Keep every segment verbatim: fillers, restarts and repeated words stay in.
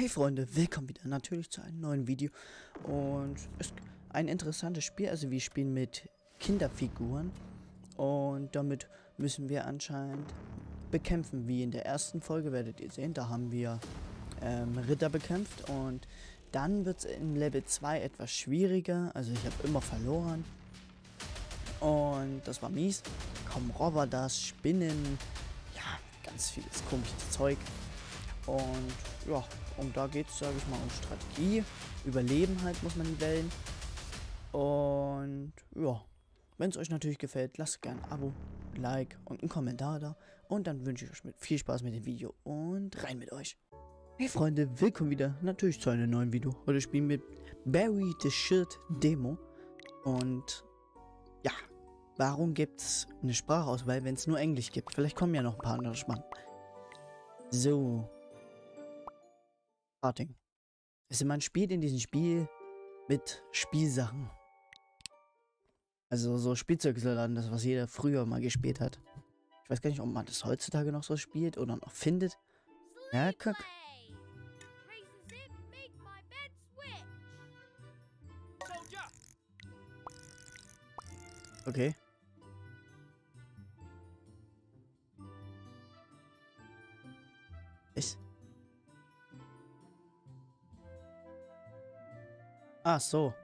Hey Freunde, willkommen wieder natürlich zu einem neuen Video und es ist ein interessantes Spiel, also wir spielen mit Kinderfiguren und damit müssen wir anscheinend bekämpfen, wie in der ersten Folge werdet ihr sehen, da haben wir ähm, Ritter bekämpft und dann wird es in Level zwei etwas schwieriger, also ich habe immer verloren und das war mies, kommen Roboter, Spinnen, ja ganz vieles komisches Zeug. Und ja, um da geht es, sage ich mal, um Strategie. Überleben halt muss man die wählen. Und ja, wenn es euch natürlich gefällt, lasst gerne ein Abo, ein Like und einen Kommentar da. Und dann wünsche ich euch mit viel Spaß mit dem Video und rein mit euch. Hey Freunde, willkommen wieder natürlich zu einem neuen Video. Heute spielen wir Barry the Shirt Demo. Und ja, warum gibt es eine Sprachauswahl, wenn es nur Englisch gibt? Vielleicht kommen ja noch ein paar andere Sprachen. So. Starting. Also man spielt in diesem Spiel mit Spielsachen. Also so Spielzeugsoldaten, das was jeder früher mal gespielt hat. Ich weiß gar nicht, ob man das heutzutage noch so spielt oder noch findet. Ja, guck. Okay. Ist. Ach so.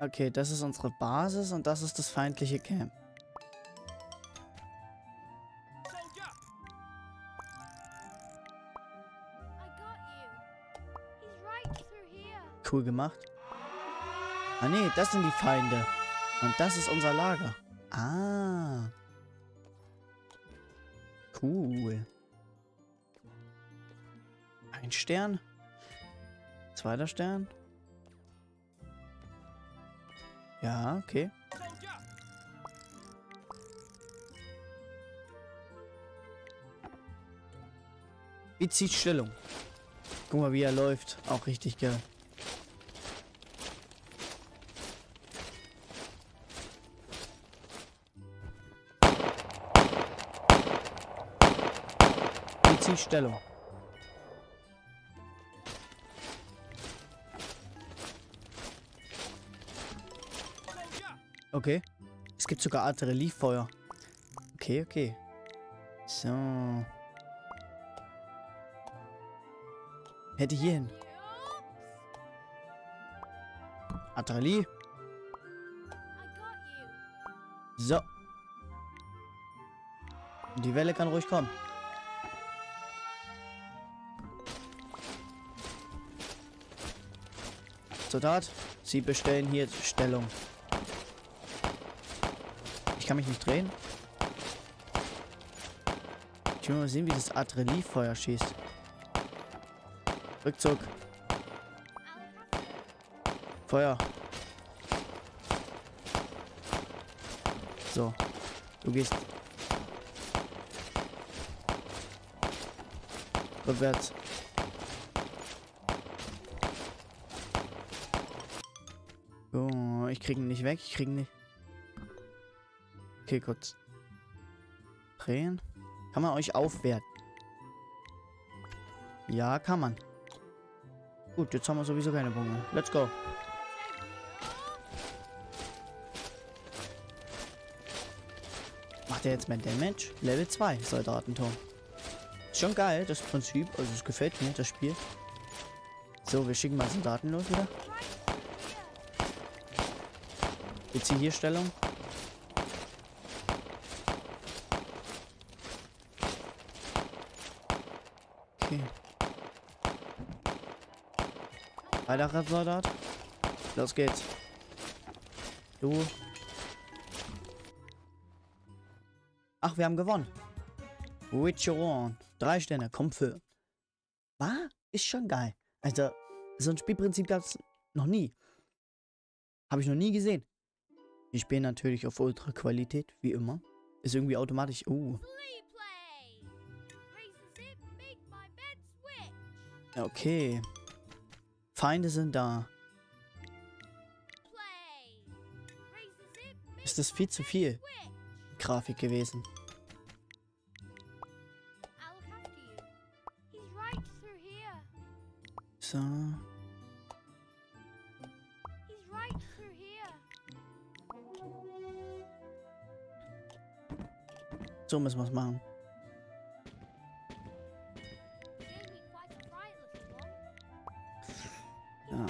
Okay, das ist unsere Basis und das ist das feindliche Camp. Cool gemacht. Ah nee, das sind die Feinde. Und das ist unser Lager. Ah. Cool. Ein Stern. Zweiter Stern. Ja, okay. Bezieht Stellung. Guck mal, wie er läuft. Auch richtig geil. Bezieht Stellung. Okay. Es gibt sogar Artilleriefeuer. Okay, okay. So. Hätte ich hierhin. Artillerie. So. Die Welle kann ruhig kommen. Soldat, Sie bestellen hier Stellung. Ich kann mich nicht drehen. Ich will mal sehen, wie das Artilleriefeuer schießt. Rückzug. Feuer. So. Du gehst. Rückwärts. Oh, ich krieg ihn nicht weg. Ich krieg ihn nicht. Okay, kurz. Drehen. Kann man euch aufwerten? Ja, kann man. Gut, jetzt haben wir sowieso keine Punkte. Let's go. Macht er jetzt mein Damage? Level zwei, Soldatenturm. Ist schon geil, das Prinzip. Also es gefällt mir, das Spiel. So, wir schicken mal Soldaten los wieder. Jetzt hier, hier Stellung. Okay. Weiterer Soldat. Los geht's. Du. Ach, wir haben gewonnen. Witcheron. Drei Sterne. Komm für. War? Ist schon geil. Also, so ein Spielprinzip gab es noch nie. Habe ich noch nie gesehen. Wir spielen natürlich auf Ultra-Qualität, wie immer. Ist irgendwie automatisch. Uh. Okay. Feinde sind da. Ist das viel zu viel Grafik gewesen? So. So müssen wir es machen. Ja.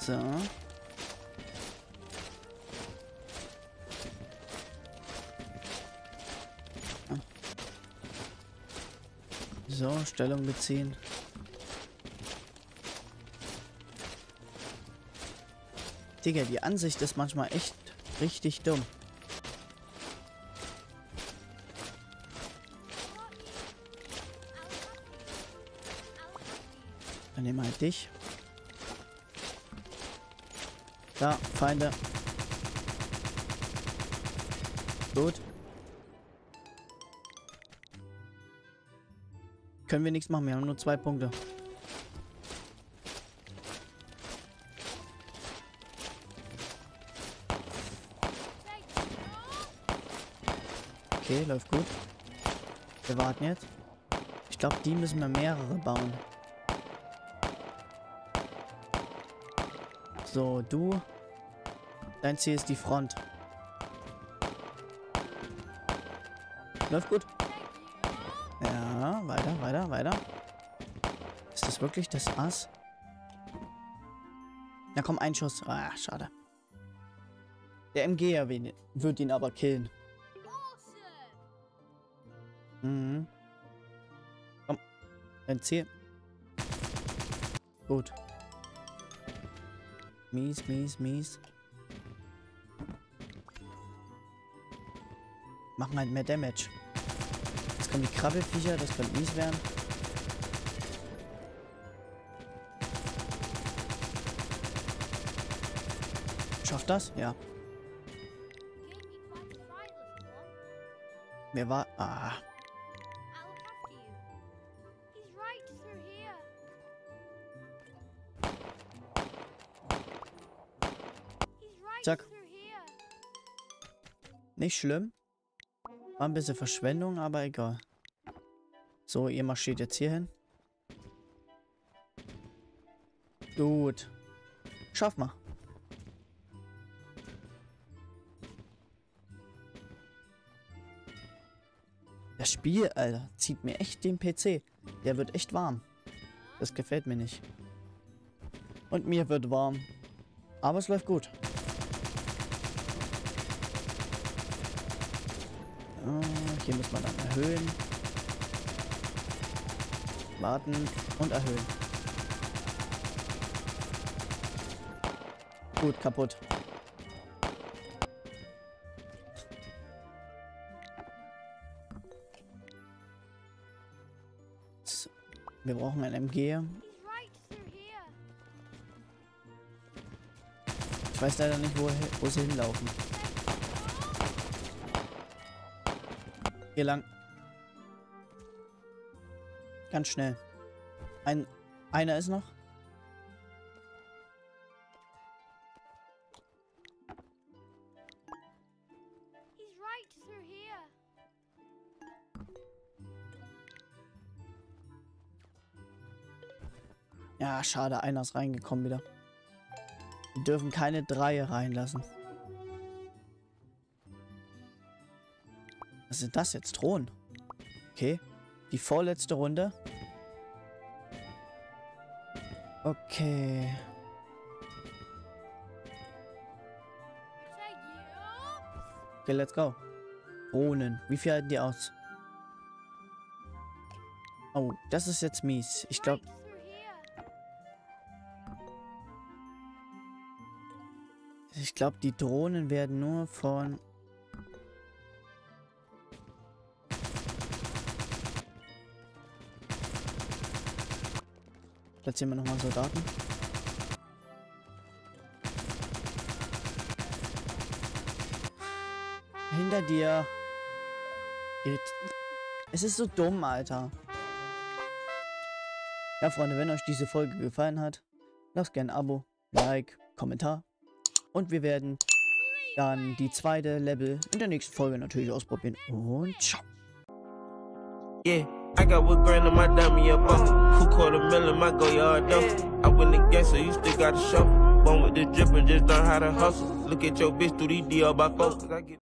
So. So, Stellung beziehen. Digga, die Ansicht ist manchmal echt richtig dumm. Dann nehmen wir halt dich. Da, Feinde. Gut. Können wir nichts machen, wir haben nur zwei Punkte. Okay, läuft gut. Wir warten jetzt. Ich glaube, die müssen wir mehrere bauen. So, du. Dein Ziel ist die Front. Läuft gut. Ja, weiter, weiter, weiter. Ist das wirklich das Ass? Na komm, ein Schuss. Ah, schade. Der M G wird ihn aber killen. Mhm. Komm. Dein Ziel. Gut. Mies, mies, mies. Machen halt mehr Damage. Jetzt kommen die Krabbelviecher, das könnte mies werden. Schafft das? Ja. Mir war... Ah. Zack. Nicht schlimm. War ein bisschen Verschwendung, aber egal. So, ihr marschiert jetzt hier hin. Gut. Schaff mal. Das Spiel, Alter, zieht mir echt den P C. Der wird echt warm. Das gefällt mir nicht. Und mir wird warm. Aber es läuft gut. Hier muss man dann erhöhen. Warten und erhöhen. Gut, kaputt. So. Wir brauchen ein M G. Ich weiß leider nicht, wo, wo sie hinlaufen. Hier lang. Ganz schnell. Ein, einer ist noch. Ja, schade, einer ist reingekommen wieder. Wir dürfen keine Dreier reinlassen. Was sind das jetzt? Drohnen? Okay. Die vorletzte Runde. Okay. Okay, let's go. Drohnen. Wie viel halten die aus? Oh, das ist jetzt mies. Ich glaube... Ich glaube, die Drohnen werden nur von... Platzieren wir nochmal Soldaten. Hinter dir. Es ist so dumm, Alter. Ja, Freunde, wenn euch diese Folge gefallen hat, lasst gerne ein Abo, Like, Kommentar. Und wir werden dann die zweite Level in der nächsten Folge natürlich ausprobieren. Und ciao. Yeah, I got one grand on my dummy up off. Who caught a million, my go yard though. I win the game, so you still got a show. Born with the drip and just learn how to hustle. Look at your bitch through these D L by folks.